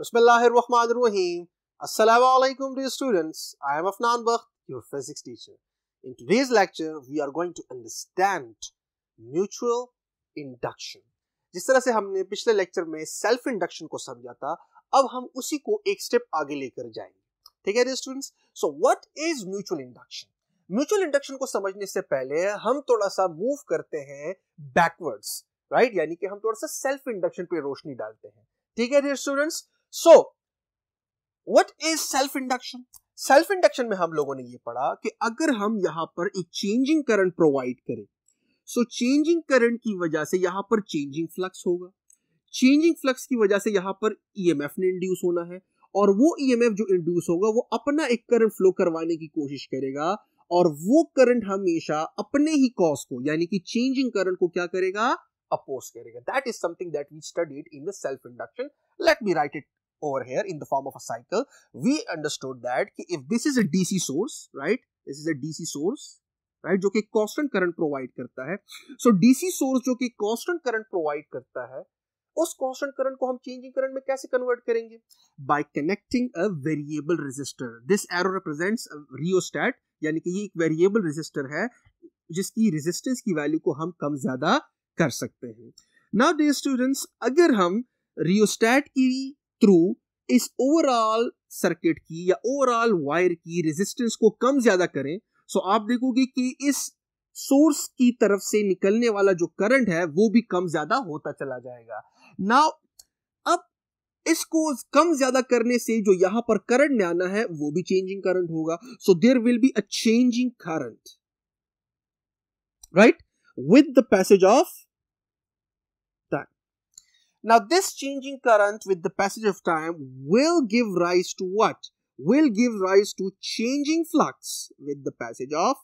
Bismillahirrahmanirrahim. Assalamu alaikum dear students. I am Afnan Bakht, your physics teacher. In today's lecture, we are going to understand mutual induction. जिस तरह से हमने पिछले lecture में self induction को समझा था, अब हम उसी को एक step आगे लेकर जाएंगे. ठीक है dear students? So what is mutual induction? Mutual induction को समझने से पहले हम थोड़ा सा move करते हैं backwards, right? यानी कि हम थोड़ा सा self induction पे रोशनी डालते हैं. ठीक है dear students? So, what is self induction? Self induction में हम लोगों ने ये पढ़ा कि अगर हम यहाँ पर एक changing current provide करें, so changing current की वजह से यहाँ पर changing flux होगा, changing flux की वजह से यहाँ पर EMF ने induce होना है, और वो EMF जो induce होगा, वो अपना एक current flow करवाने की कोशिश करेगा, और वो current हमेशा अपने ही cause को, यानी कि changing current को क्या करेगा? Oppose करेगा. That is something that we studied in the self induction. Let me write it over here in the form of a cycle. We understood that if this is a DC source, right? This is a DC source, right? जो कि constant current provide करता है. So DC source जो कि constant current provide करता है, उस constant current को हम changing current में कैसे convert करेंगे? By connecting a variable resistor. This arrow represents a rheostat, यानी कि ये एक variable resistor है, जिसकी resistance की value को हम कम ज़्यादा कर सकते हैं. Now dear students, अगर हम rheostat की through इस overall circuit की या overall wire की resistance को कम ज़्यादा करें, तो आप देखोगे कि इस source की तरफ से निकलने वाला जो current है, वो भी कम ज़्यादा होता चला जाएगा. Now अब इसको कम ज़्यादा करने से जो यहाँ पर current ने आना है, वो भी changing current होगा. So there will be a changing current, right? With the passage of time. Now this changing current with the passage of time will give rise to what? Will give rise to changing flux with the passage of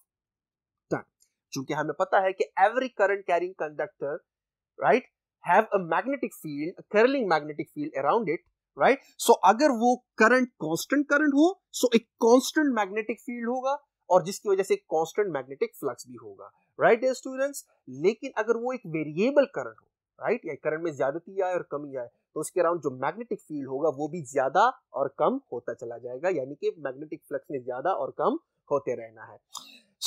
time. क्योंकि हमें पता है कि every current carrying conductor, right, have a magnetic field, a curling magnetic field around it, right? So अगर वो current constant current हो, so एक constant magnetic field होगा, और जिसकी वजह से एक constant magnetic flux भी होगा. Right dear students, लेकिन अगर वो एक वेरिएबल करंट हो, right, या करंट में ज्यादती आए और कमी आए, तो उसके अराउंड जो मैग्नेटिक फील्ड होगा वो भी ज्यादा और कम होता चला जाएगा, यानी कि मैग्नेटिक फ्लक्स ने ज्यादा और कम होते रहना है.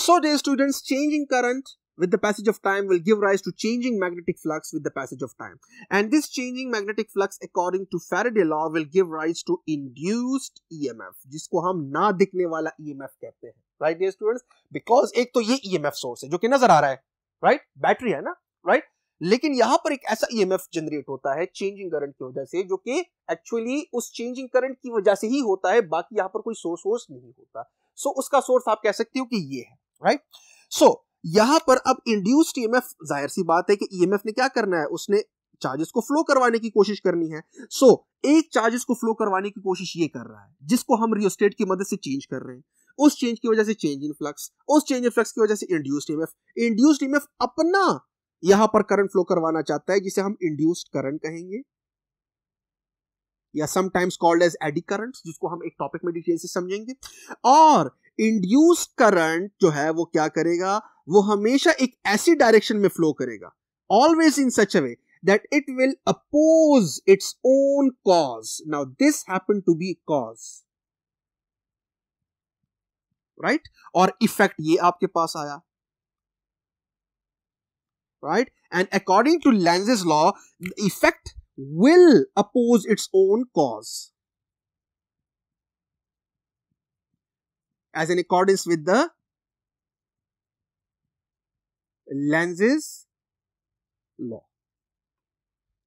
So dear students, changing current with the passage of time will give rise to changing magnetic flux with the passage of time, and this changing magnetic flux according to Faraday law will give rise to induced EMF, जिसको हम ना दिखने वाला EMF कहते हैं. Right dear students, because एक तो ये EMF source है जो कि नजर आ रहा है, right, बैटरी है ना, right, लेकिन यहाँ पर एक ऐसा EMF जनरेट होता है changing current की वजह से, जो कि actually उस changing current की वजह से ही होता है, बाकी यहाँ पर कोई सोर्स नहीं होता. So उसका सोर्स आप कह सकते हो कि ये है, right. So यहाँ पर अब induced EMF, जाहिर सी बात है कि EMF ने क्या करना है, उसने चार्जेस को फ्लो करवाने की कोशिश करनी है. सो एक चार्जेस को फ्लो करवाने की कोशिश ये कर रहा है, जिसको हम रियोस्टेट की मदद से चेंज कर रहे हैं. उस चेंज की वजह से चेंज इन फ्लक्स, उस चेंज इन फ्लक्स की वजह से इंड्यूस्ड ईएमएफ अपना यहां पर करंट फ्लो करवाना चाहता है, जिसे हम इंड्यूस्ड करंट कहेंगे, या sometimes called as eddy current, जिसको हम एक टॉपिक में डिटेल से समझेंगे. और इंड्यूस्ड करंट जो है वो क्या करेगा, वो हमेशा एक ऐसी डायरेक्शन में फ्लो करेगा, always in such a way that it will oppose its own cause. Now this happened to be cause, right, और effect ये आपके पास आया, right, and according to Lenz's law the effect will oppose its own cause as in accordance with the Lenz's law.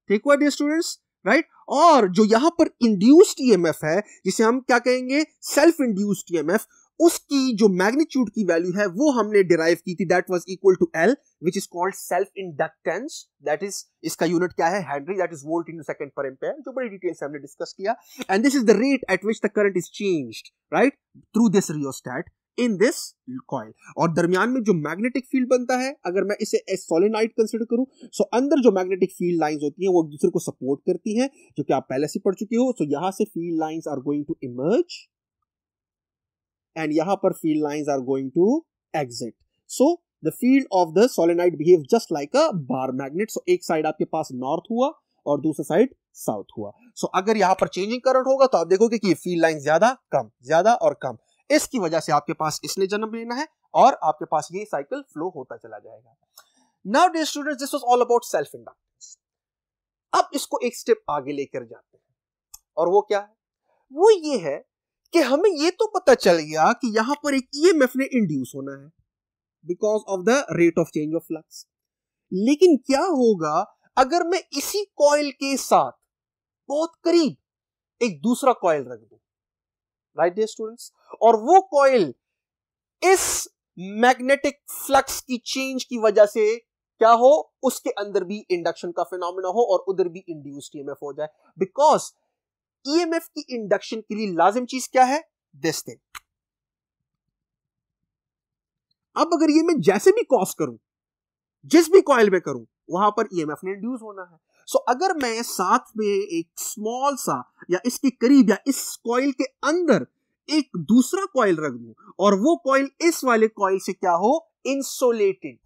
ठीक हुआ dear students, right? और जो यहाँ पर induced EMF है, जिसे हम क्या कहेंगे, self induced EMF, उसकी जो magnitude की value है वो हमने derive की थी, that was equal to L, which is called self inductance, that is इसका unit क्या है, Henry, that is volt into second per ampere, जो बड़ी detail से हमने discuss किया, and this is the rate at which the current is changed, right, through this rheostat in this coil. और दरमियान में जो मैग्नेटिक फील्ड बनता है, अगर मैं इसे सोलेनॉइड कंसीडर करूं, सो अंदर जो मैग्नेटिक फील्ड लाइंस होती हैं वो एक दूसरे को सपोर्ट करती हैं, जो कि आप पहले से पढ़ चुके हो. सो यहां से field lines are going to emerge and यहां पर field lines are going to exit. So the field of the solenoid behave just like a bar magnet. So एक साइड आपके पास नॉर्थ हुआ और दूसरा साइड साउथ हुआ। सो अगर यहाँ पर चेंजिंग करंट होगा तो आप देखोगे कि ये फील्ड लाइन ज्यादा और कम, इसकी वजह से आपके पास इसने जन्म लेना है और आपके पास ये साइकिल फ्लो होता चला जाएगा। Now dear students, this was all about self inductance. अब इसको एक स्टेप आगे लेकर जाते हैं और वो क्या है, वो ये है कि हमें ये तो पता चल गया कि यहां पर एक ईएमएफ ने इंड्यूस होना है because of the rate of change of flux, लेकिन क्या होगा अगर मैं इसी कॉइल के साथ बहुत करीब एक दूसरा कॉइल रख दूं, राइट डियर स्टूडेंट्स, और वो कॉइल इस मैग्नेटिक फ्लक्स की चेंज की वजह से क्या हो, उसके अंदर भी इंडक्शन का फिनोमेना हो और उधर भी इंड्यूस्ड ईएमएफ हो जाए, बिकॉज ईएमएफ की इंडक्शन के लिए लाजिम चीज क्या है, दिस थिंग। अब अगर ये मैं जैसे भी क्रॉस करूं, जिस भी कॉइल में करूं, वहां पर ईएमएफ ने इंड्यूस होना है। सो अगर मैं साथ में एक स्मॉल सा या इसके करीब या इस कॉइल के अंदर एक दूसरा कॉइल रख दूं और वो कॉइल इस वाले कॉइल से क्या हो, इंसोलेटेड,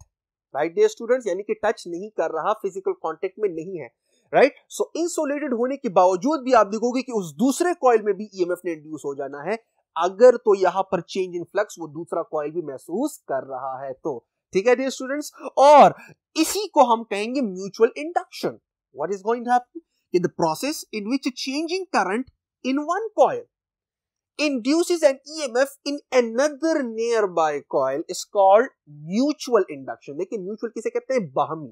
राइट डियर स्टूडेंट्स, यानी कि टच नहीं कर रहा, फिजिकल कॉन्टेक्ट में नहीं है, राइट। सो इंसोलेटेड होने के बावजूद भी आप देखोगे कि उस दूसरे कॉइल में भी ईएमएफ ने इंड्यूस हो जाना है, अगर तो यहां पर चेंज इन फ्लक्स वो दूसरा कॉइल भी महसूस कर रहा है तो, ठीक है डियर स्टूडेंट्स। और इसी को हम कहेंगे mutual induction. What is going to happen in the process in which changing current in one coil induces an EMF in another nearby coil is called mutual induction। देखिए mutual किसे कहते हैं, बाहमी,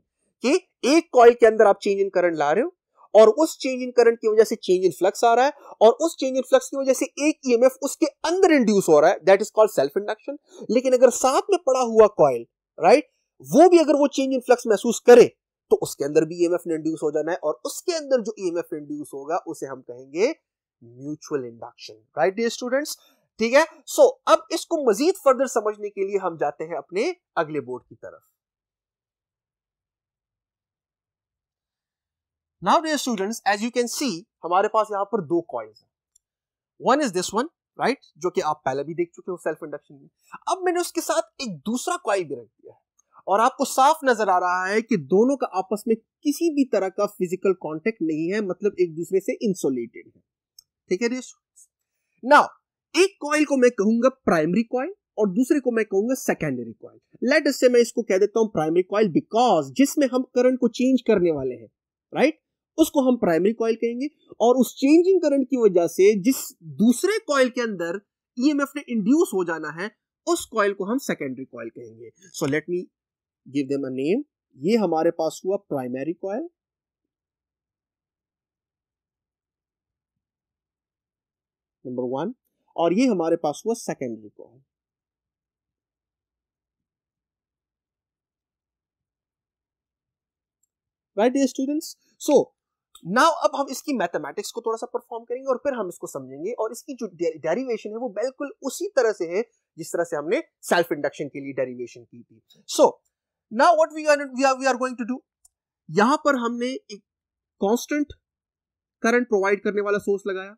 कि एक कॉइल के अंदर आप चेंज इन करंट ला रहे हो और उस चेंज इन करंट की वजह से चेंज इन फ्लक्स आ रहा है और उस चेंज इन फ्लक्स की वजह से एक EMF उसके अंदर इंड्यूस हो रहा है, that is called self induction. लेकिन अगर साथ में पड़ा हुआ कॉइल, राइट, वो भी अगर वो चेंज इन फ्लक्स महसूस करे तो उसके अंदर भी EMF इंड्यूस हो जाना है और उसके अंदर जो EMF इंड्यूस होगा उसे हम कहेंगे mutual induction, right dear students, ठीक है। सो अब इसको मजीद फर्दर समझने के लिए हम जाते हैं अपने अगले बोर्ड की तरफ। Now dear students, as you can see हमारे पास यहां पर दो कॉइल्स हैं, one is this one, right, जो कि आप पहले भी देख चुके हो सेल्फ इंडक्शन में। अब मैंने उसके साथ एक दूसरा कॉइल भी रख दिया है और आपको साफ नजर आ रहा है कि दोनों का आपस में किसी भी तरह का फिजिकल कॉन्टेक्ट नहीं है, मतलब एक दूसरे से इंसोलेटेड है, ठीक है। नाउ एक कॉइल को मैं कहूंगा प्राइमरी कॉइल और दूसरे को मैं कहूंगा सेकेंडरी कॉइल। लेट अस से मैं इसको कह देता हूं प्राइमरी कॉइल बिकॉज जिसमें हम करंट को चेंज करने वाले हैं, राइट, उसको हम प्राइमरी कॉइल कहेंगे और उस चेंजिंग करंट की वजह से जिस दूसरे कॉइल के अंदर ईएमएफ ने इंड्यूस हो जाना है उस कॉइल को हम सेकेंडरी कॉइल कहेंगे। So let me give them a name. ये हमारे पास हुआ प्राइमरी कॉइल नंबर वन और ये हमारे पास हुआ secondary coil. Right dear students, so now अब हम इसकी मैथमेटिक्स को थोड़ा सा परफॉर्म करेंगे और फिर हम इसको समझेंगे और इसकी जो डेरिवेशन है वो बिल्कुल उसी तरह से है जिस तरह से हमने सेल्फ इंडक्शन के लिए डेरिवेशन की थी। So now what we are going to do, यहां पर हमने एक कांस्टेंट करंट प्रोवाइड करने वाला सोर्स लगाया,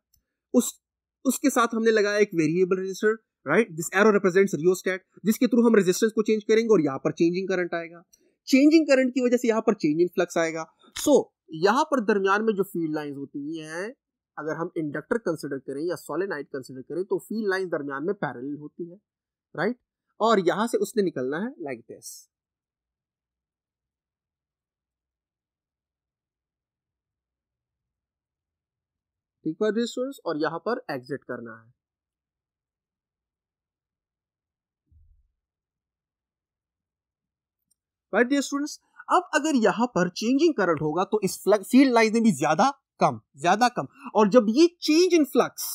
उसके साथ हमने लगाया एक variable resistor, right, this arrow represents rheostat, जिसके थ्रू हम रेजिस्टेंस को चेंज करेंगे और यहां पर चेंजिंग करंट आएगा, चेंजिंग करंट की वजह से यहां पर चेंज इन फ्लक्स आएगा। सो यहां पर दरमियान में जो फील्ड लाइंस होती हैं, अगर हम इंडक्टर कंसिडर करें या सोलेनाइड कंसिडर करें तो फील्ड लाइंस दरमियान में पैरेलल होती है, राइट, और यहां से उसने निकलना है लाइक दिस, और यहां पर एग्जिट करना है, राइट डियर स्टूडेंट्स। अब अगर यहां पर चेंजिंग करंट होगा तो इस फील्ड लाइन में भी ज्यादा कम और जब ये चेंज इन फ्लक्स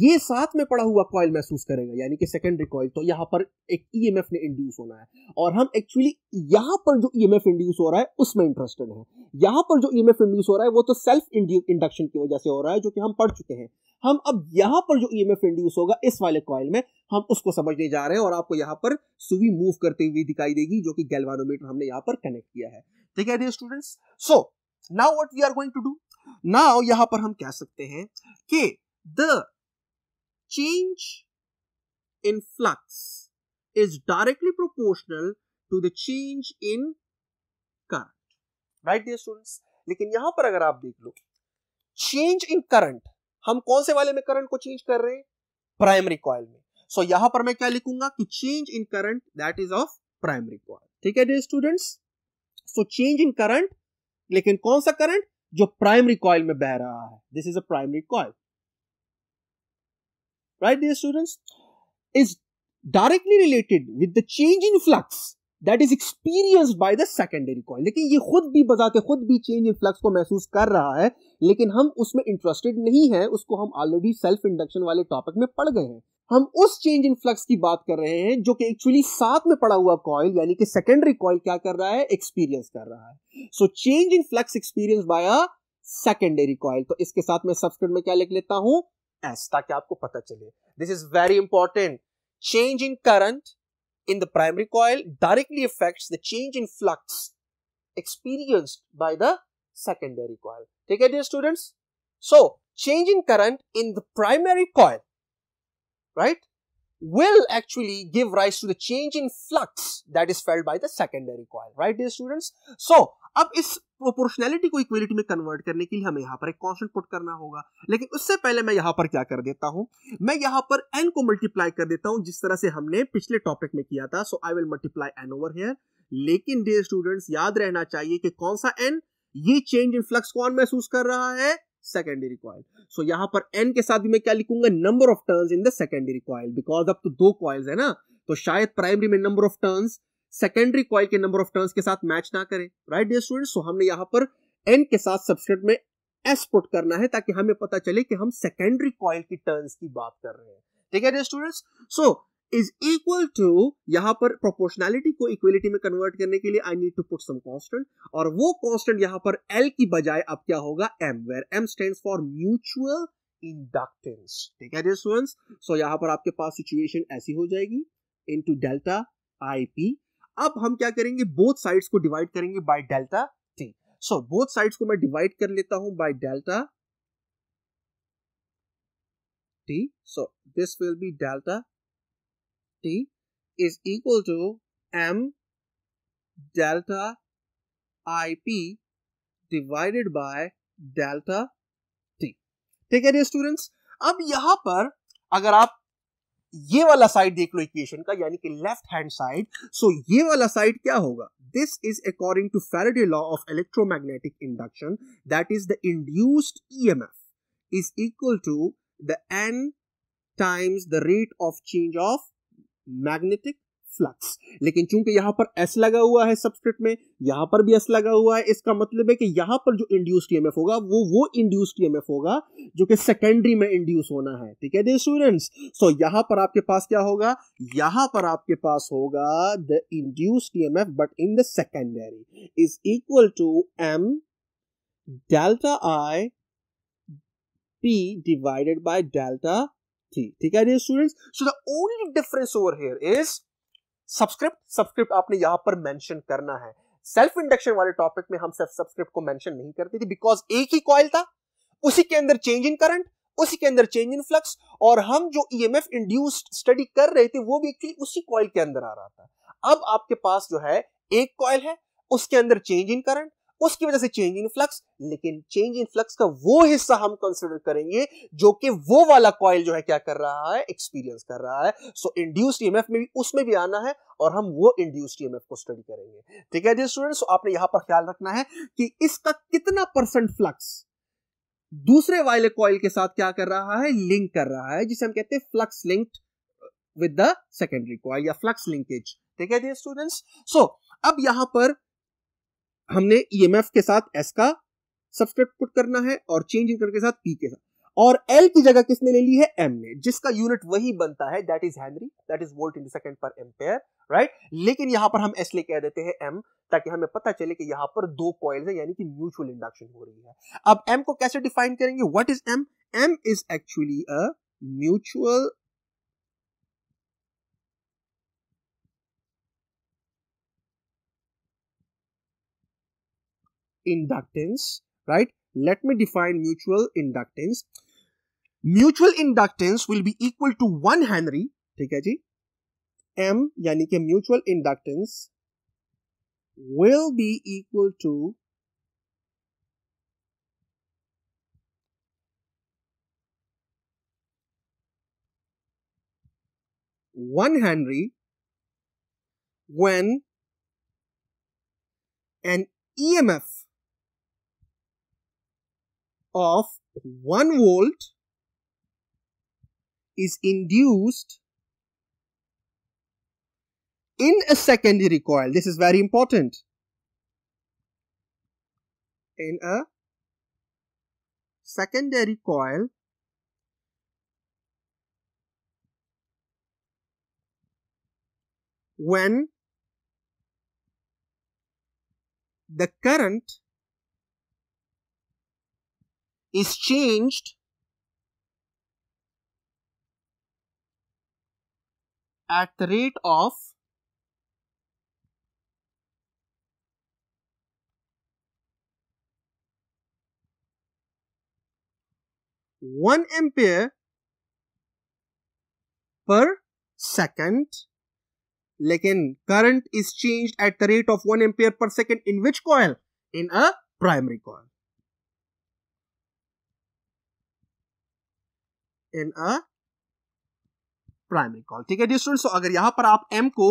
ये साथ में पड़ा हुआ कॉइल महसूस करेगा यानी कि सेकेंडरी कॉइल, तो यहां पर एक ईएमएफ ने इंड्यूस होना है और हम एक्चुअली यहां पर जो ईएमएफ इंड्यूस हो रहा है उसमें इंटरेस्टेड है। यहां पर जो ईएमएफ इंड्यूस हो रहा है वो तो सेल्फ इंडक्शन की वजह से हो रहा है जो कि हम पढ़ चुके हैं। हम अब यहां पर जो ईएमएफ इंड्यूस होगा इस वाले कॉइल में हम उसको समझने जा रहे हैं और आपको यहां पर सुई मूव करते हुए दिखाई देगी जो कि गैल्वानोमीटर हमने यहां पर कनेक्ट किया है, ठीक है dear students. So now what we are going to do, now यहां पर हम कह सकते हैं कि the change in flux is directly proportional to the change in current, right dear students। लेकिन यहां पर अगर आप देख लो चेंज इन करंट, हम कौन से वाले में करंट को चेंज कर रहे हैं? प्राइमरी कॉइल में। सो यहां पर मैं क्या लिखूंगा कि change in current that is of primary coil. ठीक है dear students, so change in current, लेकिन कौन सा करंट? जो प्राइमरी कॉइल में बह रहा है। This is a primary coil, right dear students, is directly related with the change in flux That is experienced by the secondary coil. लेकिन ये खुद भी बजाते खुद भी change in flux को महसूस कर रहा है, लेकिन हम उसमें इंटरेस्टेड नहीं है, उसको हम ऑलरेडी सेल्फ इंडक्शन वाले टॉपिक में पढ़ गए हैं। हम उस चेंज इन फ्लक्स की बात कर रहे हैं जो कि एक्चुअली साथ में पड़ा हुआ कॉइल यानी कि सेकेंडरी कॉइल क्या कर रहा है? एक्सपीरियंस कर रहा है। So change in flux experience by a secondary coil. तो इसके साथ मैं सबस्क्रिप्ट में क्या लिख लेता हूं? एस, ताकि आपको पता चले। This is very important. Change in current in the primary coil directly affects the change in flux experienced by the secondary coil. ठीक है dear students, so change in current in the primary coil, right, will actually give rise to the change in flux that is felt by the secondary coil, right dear students. So अब इस proportionality को equality में convert करने के लिए हमें यहाँ पर एक कांस्टेंट पुट करना होगा, लेकिन उससे पहले मैं यहाँ पर क्या कर देता हूँ, मैं यहाँ पर n को मल्टीप्लाई कर देता हूँ जिस तरह से हमने पिछले टॉपिक में किया था। So I will multiply n over here. लेकिन डियर स्टूडेंट्स याद रहना चाहिए कि कौन सा n? ये चेंज इन फ्लक्स कौन महसूस कर रहा है? Secondary coil. सो यहाँ पर n के साथ भी मैं क्या लिखूंगा? Number of turns in the secondary coil, because अब तो दो कॉइल्स है ना, तो शायद प्राइमरी में number of turns secondary coil के नंबर ऑफ टर्न्स के साथ मैच ना करें, राइट डियर स्टूडेंट्स। सो हमने यहाँ पर n के साथ सबस्क्रिप्ट में s पुट करना है ताकि हमें पता चले कि हम सेकेंडरी कॉइल की टर्न्स की बात कर रहे हैं। ठीक है dear students, so is equal to, यहाँ पर प्रोपोर्शनैलिटी को इक्वलिटी में कन्वर्ट करने के लिए I need to put some constant, और वो कांस्टेंट यहाँ पर l की बजाय अब क्या होगा? m, where m stands for mutual inductance. ठीक है डियर स्टूडेंट्स, सो यहाँ पर आपके पास सिचुएशन ऐसी हो जाएगी इनटू डेल्टा ip। अब हम क्या करेंगे? बोथ साइड्स को डिवाइड करेंगे by delta T. So both sides को मैं डिवाइड कर लेता हूं by delta T. So this will be delta T is equal to M delta I P divided by delta T. ठीक है स्टूडेंट्स, अब यहां पर अगर आप ये वाला साइड देख लो इक्वेशन का, यानी कि लेफ्ट हैंड साइड, सो ये वाला साइड क्या होगा? This is according to Faraday law of electromagnetic induction, that is the induced EMF is equal to the N times the rate of change of magnetic flux. लेकिन चूंकि यहां पर S लगा हुआ है सबस्क्रिप्ट में, यहां पर भी एस लगा हुआ है, इसका मतलब है कि यहां पर जो इंड्यूस्ड ईएमएफ होगा वो इंड्यूस्ड ईएमएफ होगा जो कि सेकेंडरी में इंड्यूस होना है। ठीक है डियर स्टूडेंट्स, सो यहां पर आपके पास क्या होगा? यहां पर आपके पास होगा the induced EMF but in the secondary is equal to M delta I P divided by delta T. ठीक है dear students, so the only difference over here is subscript आपने यहां पर मेंशन करना है। सेल्फ इंडक्शन वाले topic में हम सब्सक्रिप्ट को मेंशन नहीं करते थे बिकॉज एक ही कॉइल था, उसी के अंदर चेंज इन करंट, उसी के अंदर चेंज इन फ्लक्स, और हम जो ईएमएफ इंड्यूस्ड स्टडी कर रहे थे वो भी एक्चुअली उसी कॉइल के अंदर आ रहा था। अब आपके पास जो है एक कॉइल है, उसके अंदर चेंज इन करंट, उसकी वजह से चेंज इन फ्लक्स, लेकिन चेंज इन फ्लक्स का वो हिस्सा हम कंसीडर करेंगे जो कि वो वाला कॉइल जो है क्या कर रहा है? एक्सपीरियंस कर रहा है। सो इंड्यूस्ड ईएमएफ में भी उसमें भी आना है और हम वो इंड्यूस्ड ईएमएफ को स्टडी करेंगे। ठीक है डियर स्टूडेंट्स, सो आपने यहां पर ख्याल रखना है कि इसका कितना परसेंट फ्लक्स दूसरे वाले कॉइल के साथ क्या कर रहा है? लिंक कर रहा है, जिसे हम कहते हैं flux linked with the secondary coil या फ्लक्स लिंकेज। ठीक है डियर स्टूडेंट्स, सो अब यहां पर हमने ईएमएफ के साथ एस का सब्सक्रिप्ट पुट करना है और चेंज इन करंट के साथ पी के साथ, और एल की जगह किसने ले ली है? एम ने, जिसका यूनिट वही बनता है, that is henry, that is volt into second पर एम्पेयर, राइट। लेकिन यहां पर हम एस ले कह देते हैं एम ताकि हमें पता चले कि यहां पर दो कॉइल्स है यानी कि म्यूचुअल इंडक्शन हो रही है। अब एम को कैसे डिफाइन करेंगे? What is M? M is actually a mutual inductance, right? Let me define mutual inductance. Mutual inductance will be equal to 1 Henry. ठीक है जी, m यानी कि mutual inductance will be equal to 1 Henry when an EMF of 1 volt is induced in a secondary coil. This is very important. In a secondary coil when the current is changed at the rate of 1 ampere per second. Lekin current is changed at the rate of 1 ampere per second in which coil? In a primary coil. In a primary coil. ठीक है students, तो अगर यहां पर आप m को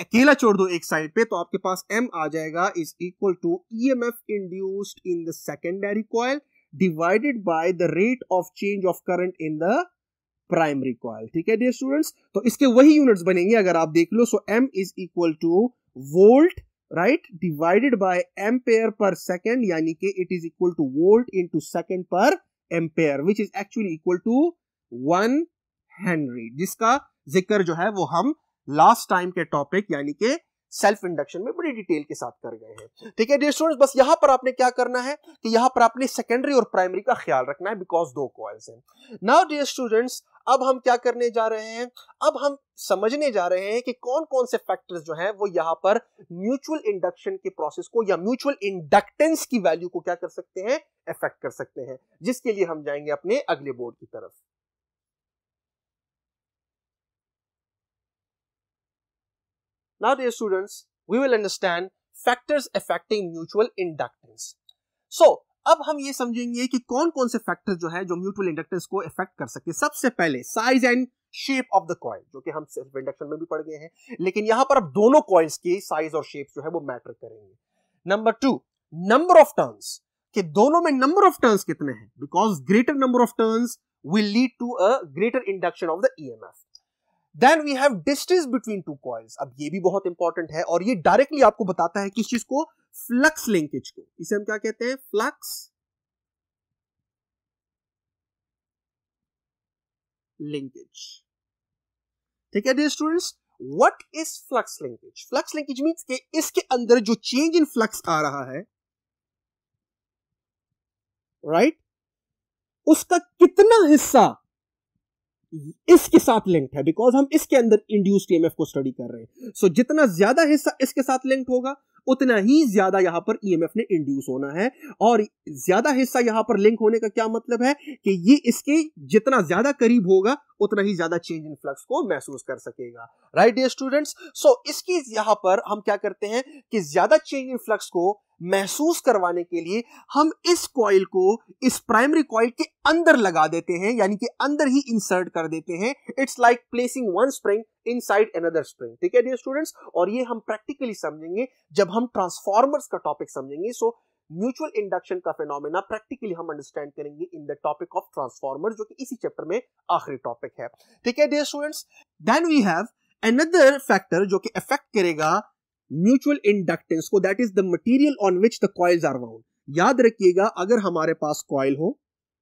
अकेला छोड़ दो एक साइड पे तो आपके पास m आ जाएगा is equal to EMF induced in the secondary coil divided by the rate of change of current in the primary coil. ठीक है डियर स्टूडेंट्स, तो इसके वही यूनिट्स बनेंगे अगर आप देख लो. So m is equal to volt right divided by ampere पर सेकेंड, यानी कि it is equal to volt into second पर ampere which is actually equal to 1 henry, जिसका जिक्र जो है वो हम लास्ट टाइम के टॉपिक यानी के सेल्फ इंडक्शन में बड़ी डिटेल के साथ कर गए हैं. ठीक है डियर स्टूडेंट्स, बस यहाँ पर आपने क्या करना है कि यहाँ पर आपने सेकेंडरी और प्राइमरी का ख्याल रखना है बिकॉज दो कॉइल्स हैं. नाउ डियर स्टूडेंट्स, अब हम क्या करने जा रहे हैं, अब हम समझने जा रहे हैं कि कौन कौन से फैक्टर्स जो हैं वो यहाँ पर म्यूचुअल इंडक्शन के प्रोसेस को या म्यूचुअल इंडक्टेंस की वैल्यू को क्या कर सकते हैं, अफेक्ट कर सकते हैं, जिसके लिए हम जाएंगे अपने अगले बोर्ड की तरफ. Now dear students, we will understand factors affecting mutual inductance. So अब हम ये समझेंगे कि कौन कौन से फैक्टर जो है जो म्यूचुअल इंडक्टेंस को इफेक्ट कर सकते हैं. सबसे पहले size and shape of the coil, जो कि हम सेल्फ इंडक्शन में भी पढ़ गए हैं, लेकिन यहाँ पर अब दोनों कॉइल्स की साइज और शेप जो है वो मैटर करेंगे. नंबर 2, नंबर ऑफ टर्न्स, कि दोनों में नंबर ऑफ टर्न्स कितने हैं, because greater number of turns will lead to a greater induction of the EMF. Then we have distance between two coils. अब ये भी बहुत इंपॉर्टेंट है और ये डायरेक्टली आपको बताता है किस चीज को, फ्लक्स लिंकेज को. इसे हम क्या कहते हैं, फ्लक्स लिंकेज. ठीक है dear students, what is flux linkage? Flux linkage means कि इसके अंदर जो change in flux आ रहा है right? उसका कितना हिस्सा इसके साथ लिंक्ड है, बिकॉज हम इसके अंदर इंड्यूस्ड ईएमएफ को स्टडी कर रहे हैं. सो जितना ज्यादा हिस्सा इसके साथ लिंक्ड होगा उतना ही ज्यादा यहाँ पर ईएमएफ ने इंड्यूस होना है. और ज्यादा हिस्सा यहाँ पर लिंक होने का क्या मतलब है कि ये इसके जितना ज्यादा करीब होगा उतना ही ज्यादा चेंज इन फ्लक्स को महसूस कर सकेगा. राइट डियर स्टूडेंट्स, सो इसकी यहाँ पर हम क्या करते हैं कि ज्यादा चेंज इन फ्लक्स को महसूस करवाने के लिए हम इस कॉइल को इस प्राइमरी कॉइल के अंदर लगा देते हैं, यानी कि अंदर ही इंसर्ट कर देते हैं. It's like placing one spring inside another spring. ठीक है डियर स्टूडेंट्स, और ये हम प्रैक्टिकली समझेंगे जब हम ट्रांसफॉर्मर्स का टॉपिक समझेंगे. सो म्यूचुअल इंडक्शन का फिनोमेना प्रैक्टिकली हम अंडरस्टैंड करेंगे in the topic of transformer, जो कि इसी चैप्टर में आखिरी टॉपिक है. ठीक है dear students, then we have another factor जो कि अफेक्ट करेगा म्यूचुअल इंडक्टेंस को, that is the material on which the coils are wound. याद रखिएगा, अगर हमारे पास कॉइल हो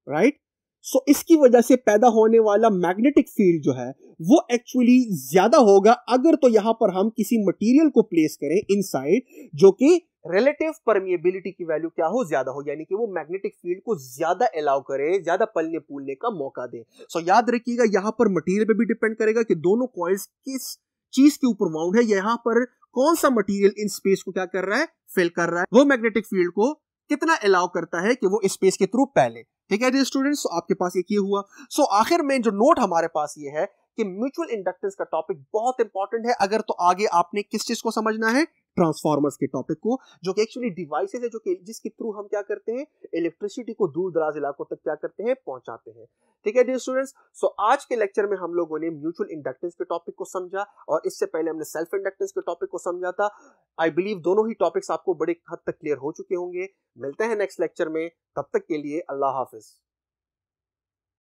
राइट, सो इसकी वजह से पैदा होने वाला मैग्नेटिक फील्ड जो है वो एक्चुअली ज्यादा होगा अगर तो यहां पर हम किसी मटेरियल को प्लेस करें इनसाइड जो कि रिलेटिव परमिएबिलिटी की वैल्यू क्या हो, ज्यादा हो, यानी कि वो मैग्नेटिक फील्ड को ज्यादा अलाउ करे, ज्यादा पलने फूलने का मौका दे. सो याद रखिएगा यहां पर मटेरियल पे भी डिपेंड करेगा कि दोनों कॉइल्स किस चीज के ऊपर वाउंड है, यहां पर कौन सा मटेरियल इन स्पेस को क्या कर रहा है, फिल कर रहा है, वो मैग्नेटिक फील्ड को कितना अलाउ करता है कि वो स्पेस के थ्रू पहले. ठीक है स्टूडेंट्स, तो आपके पास ये हुआ. सो आखिर में जो नोट हमारे पास ये है कि म्यूचुअल इंडक्टेंस का टॉपिक बहुत इंपॉर्टेंट है. अगर तो आगे आपने किस चीज को समझना है, ट्रांसफार्मर्स के टॉपिक को, जो कि एक्चुअली डिवाइसेस है जिसके थ्रू हम क्या करते हैं, इलेक्ट्रिसिटी को दूर दराज इलाकों तक क्या करते हैं, पहुंचाते हैं। ठीक है डियर स्टूडेंट्स, सो आज के लेक्चर में हम लोगों ने म्यूचुअल इंडक्टेंस के टॉपिक को समझा, और इससे पहले हमने सेल्फ इंडक्टेंस के टॉपिक को समझा था। आई बिलीव दोनों ही टॉपिक्स आपको बड़े हद तक क्लियर हो चुके होंगे। मिलते हैं नेक्स्ट लेक्चर में, तब तक के लिए अल्लाह हाफिज।